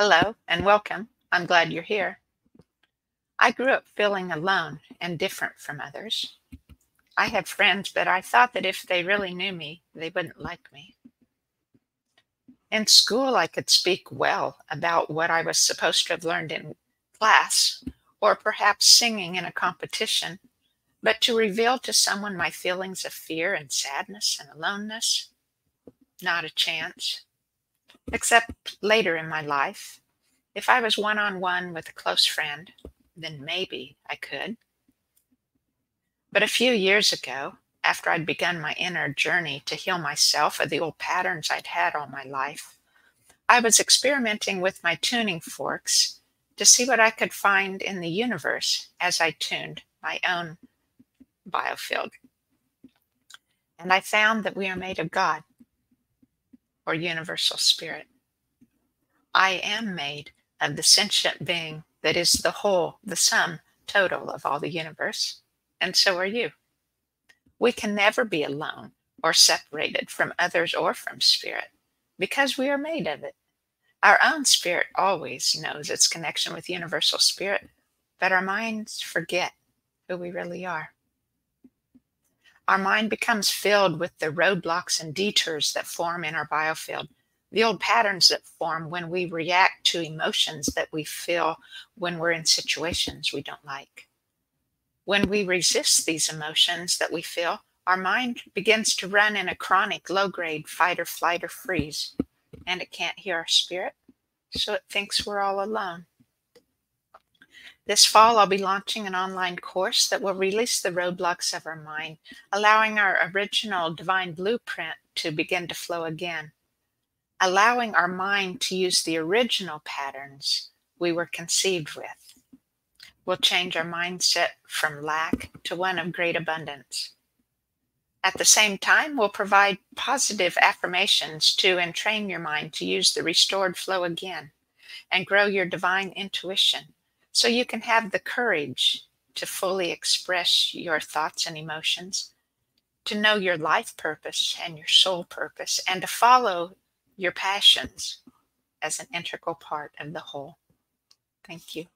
Hello and welcome. I'm glad you're here. I grew up feeling alone and different from others. I had friends, but I thought that if they really knew me, they wouldn't like me. In school, I could speak well about what I was supposed to have learned in class, or perhaps singing in a competition, but to reveal to someone my feelings of fear and sadness and aloneness, not a chance. Except later in my life, if I was one-on-one with a close friend, then maybe I could. But a few years ago, after I'd begun my inner journey to heal myself of the old patterns I'd had all my life, I was experimenting with my tuning forks to see what I could find in the universe as I tuned my own biofield. And I found that we are made of God, or universal spirit. I am made of the sentient being that is the whole, the sum total of all the universe, and so are you. We can never be alone or separated from others or from spirit, because we are made of it. Our own spirit always knows its connection with universal spirit, but our minds forget who we really are. Our mind becomes filled with the roadblocks and detours that form in our biofield, the old patterns that form when we react to emotions that we feel when we're in situations we don't like. When we resist these emotions that we feel, our mind begins to run in a chronic low-grade fight or flight or freeze, and it can't hear our spirit, so it thinks we're all alone. This fall, I'll be launching an online course that will release the roadblocks of our mind, allowing our original divine blueprint to begin to flow again, allowing our mind to use the original patterns we were conceived with. We'll change our mindset from lack to one of great abundance. At the same time, we'll provide positive affirmations to entrain your mind to use the restored flow again and grow your divine intuition, so you can have the courage to fully express your thoughts and emotions, to know your life purpose and your soul purpose, and to follow your passions as an integral part of the whole. Thank you.